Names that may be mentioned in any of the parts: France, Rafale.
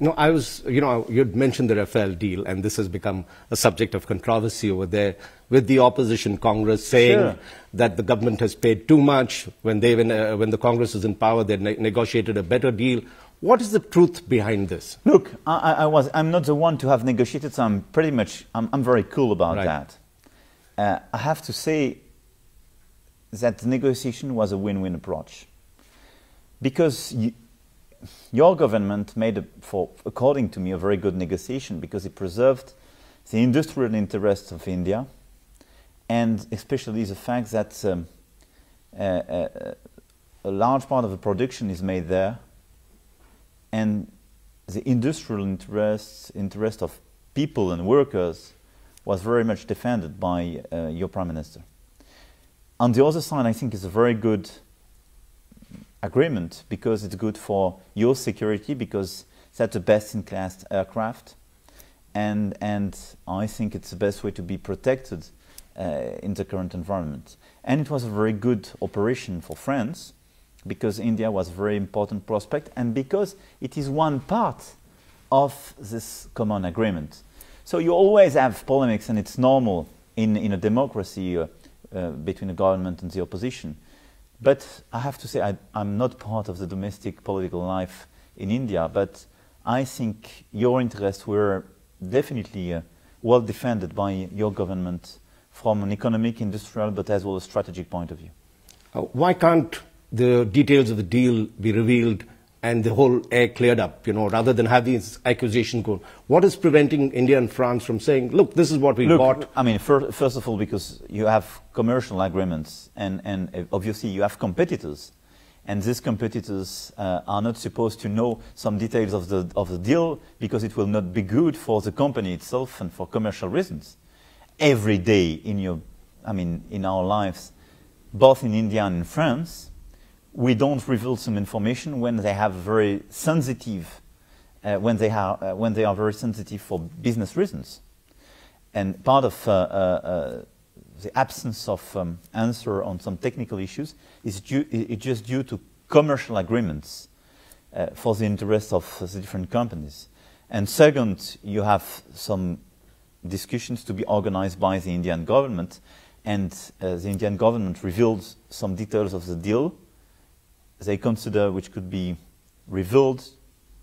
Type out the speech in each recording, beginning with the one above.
No, I was, you'd mentioned the Rafale deal, and this has become a subject of controversy over there with the opposition Congress saying that the government has paid too much. When the Congress was in power, they negotiated a better deal. What is the truth behind this? Look, I'm not the one to have negotiated, so I'm pretty much, I'm very cool about that. I have to say that the negotiation was a win-win approach, because your government made, according to me, a very good negotiation, because it preserved the industrial interests of India, and especially the fact that a large part of the production is made there, and the industrial interest of people and workers was very much defended by your Prime Minister. On the other side, I think it's a very good agreement, because it's good for your security, because that's a best-in-class aircraft, and I think it's the best way to be protected in the current environment. And it was a very good operation for France, because India was a very important prospect, and because it is one part of this common agreement. So you always have polemics, and it's normal in a democracy between the government and the opposition. But I have to say, I'm not part of the domestic political life in India, but I think your interests were definitely well defended by your government from an economic, industrial, but as well as strategic point of view. Why can't the details of the deal be revealed and the whole air cleared up, rather than have these accusations go? What is preventing India and France from saying, look, this is what we bought? I mean, first of all, because you have commercial agreements, and obviously you have competitors, and these competitors are not supposed to know some details of the deal, because it will not be good for the company itself and for commercial reasons. Every day in your, in our lives, both in India and in France, we don't reveal some information when they have very sensitive, when they are very sensitive for business reasons. And part of the absence of answer on some technical issues is just due to commercial agreements for the interests of the different companies. And second, you have some discussions to be organized by the Indian government, and the Indian government revealed some details of the deal they consider which could be revealed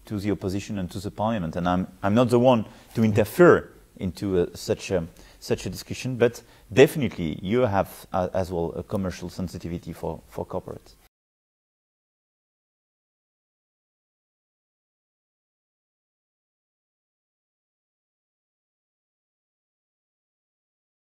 to the opposition and to the parliament. And I'm not the one to interfere into such a discussion, but definitely you have as well a commercial sensitivity for corporates.